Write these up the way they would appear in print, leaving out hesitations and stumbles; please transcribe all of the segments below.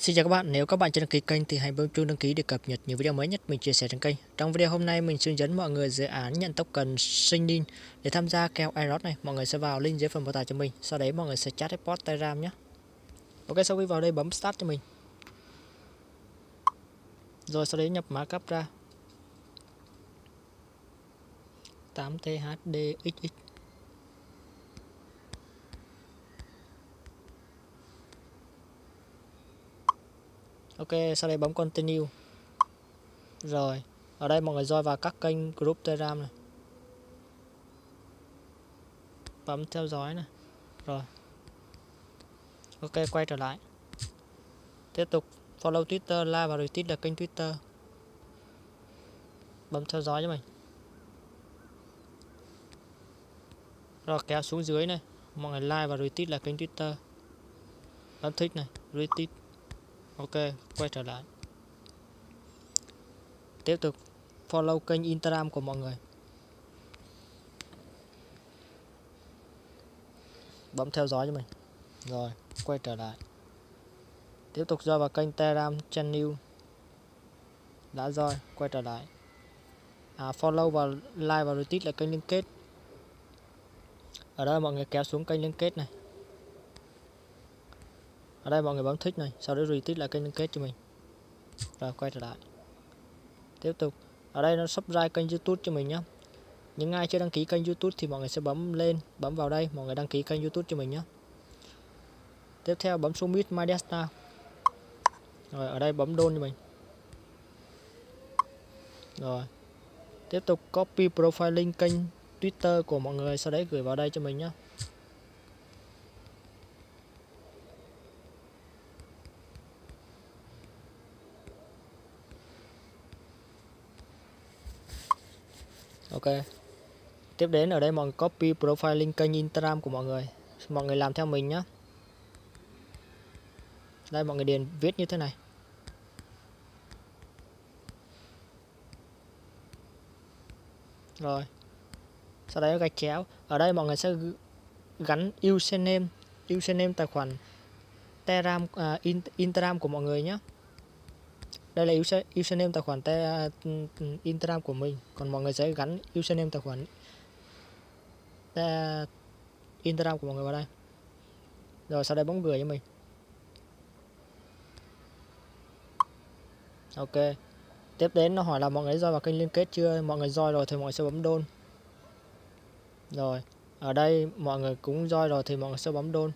Xin chào các bạn, nếu các bạn chưa đăng ký kênh thì hãy bấm chuông đăng ký để cập nhật những video mới nhất mình chia sẻ trên kênh. Trong video hôm nay mình hướng dẫn mọi người dự án nhận token Signin để tham gia kèo airdrop này. Mọi người sẽ vào link dưới phần mô tả cho mình, sau đấy mọi người sẽ chat report Telegram nhé. Ok, sau khi vào đây bấm start cho mình. Rồi sau đấy nhập mã cấp ra 8THDXX. Ok, sau đây bấm continue. Rồi, ở đây mọi người join vào các kênh group Telegram này. Bấm theo dõi này. Rồi. Ok, quay trở lại. Tiếp tục follow Twitter, like và retweet là kênh Twitter. Bấm theo dõi cho mình. Rồi kéo xuống dưới này, mọi người like và retweet là kênh Twitter. Bấm thích này, retweet. Ok, quay trở lại. Tiếp tục follow kênh Instagram của mọi người. Bấm theo dõi cho mình. Rồi, quay trở lại. Tiếp tục join vào kênh Telegram channel. Đã join, quay trở lại. Follow và like và retweet là kênh liên kết. Ở đây mọi người kéo xuống kênh liên kết này. Ở đây mọi người bấm thích này, sau đó retweet lại kênh liên kết cho mình. Rồi quay trở lại. Tiếp tục, ở đây nó subscribe kênh YouTube cho mình nhé. Những ai chưa đăng ký kênh YouTube thì mọi người sẽ bấm lên, bấm vào đây, mọi người đăng ký kênh YouTube cho mình nhé. Tiếp theo bấm submit my data. Rồi ở đây bấm download cho mình. Rồi. Tiếp tục copy profile link kênh Twitter của mọi người, sau đấy gửi vào đây cho mình nhé. Ok. Tiếp đến ở đây mọi người copy profile link kênh Instagram của mọi người. Mọi người làm theo mình nhé. Đây mọi người điền viết như thế này. Rồi. Sau đấy gạch chéo. Ở đây mọi người sẽ gắn username tài khoản Telegram Instagram của mọi người nhé. Đây là username tài khoản Instagram của mình, còn mọi người sẽ gắn username tài khoản Instagram của mọi người vào đây. Rồi sau đây bấm gửi cho mình. Ok. Tiếp đến nó hỏi là mọi người join vào kênh liên kết chưa? Mọi người join rồi thì mọi người sẽ bấm download. Rồi, ở đây mọi người cũng join rồi thì mọi người sẽ bấm download.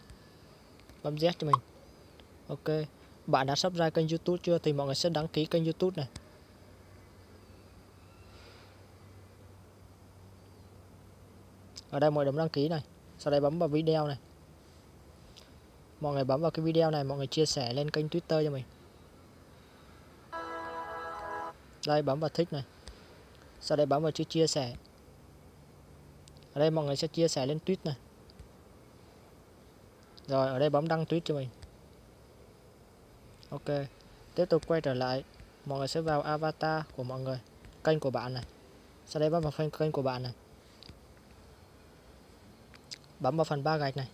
Bấm Z cho mình. Ok. Bạn đã subscribe kênh YouTube chưa thì mọi người sẽ đăng ký kênh YouTube này. Ở đây mọi người bấm đăng ký này, sau đây bấm vào video này. Mọi người bấm vào cái video này, mọi người chia sẻ lên kênh Twitter cho mình. Đây bấm vào thích này. Sau đây bấm vào chữ chia sẻ. Ở đây mọi người sẽ chia sẻ lên tweet này. Rồi ở đây bấm đăng tweet cho mình. Ok, tiếp tục quay trở lại. Mọi người sẽ vào avatar của mọi người, kênh của bạn này. Sau đây bấm vào kênh của bạn này. Bấm vào phần 3 gạch này.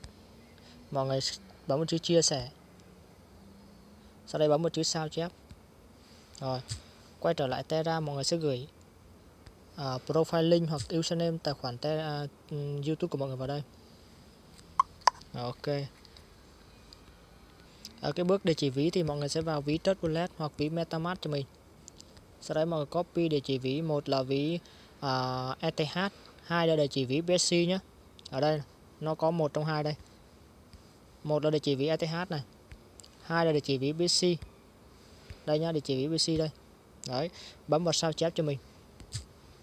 Mọi người bấm vào chữ chia sẻ. Sau đây bấm vào chữ sao chép. Rồi, quay trở lại Telegram, mọi người sẽ gửi profile link hoặc username tài khoản YouTube của mọi người vào đây. Rồi, ok. Ở cái bước địa chỉ ví thì mọi người sẽ vào ví Trust Wallet hoặc ví MetaMask cho mình. Sau đấy mọi người copy địa chỉ ví, một là ví ETH, hai là địa chỉ ví BSC nhé. Ở đây nó có một trong hai đây. Một là địa chỉ ví ETH này, hai là địa chỉ ví BSC. Đây nhá, địa chỉ ví BSC đây. Đấy, bấm vào sao chép cho mình.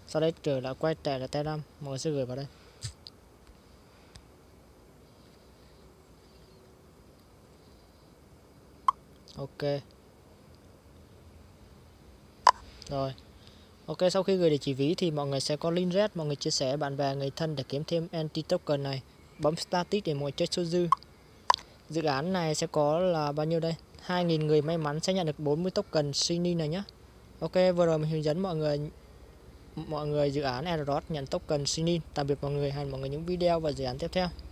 Sau đấy trở lại quay trở lại Telegram, mọi người sẽ gửi vào đây. Ok. Rồi. Ok, sau khi gửi địa chỉ ví thì mọi người sẽ có link red, mọi người chia sẻ bạn bè người thân để kiếm thêm NT token này. Bấm static để mọi người check số dư. Dự án này sẽ có là bao nhiêu đây? 2.000 người may mắn sẽ nhận được 40 token Signin này nhé. Ok, vừa rồi mình hướng dẫn mọi người dự án airdrop nhận token Signin. Tạm biệt mọi người, hẹn mọi người những video và dự án tiếp theo.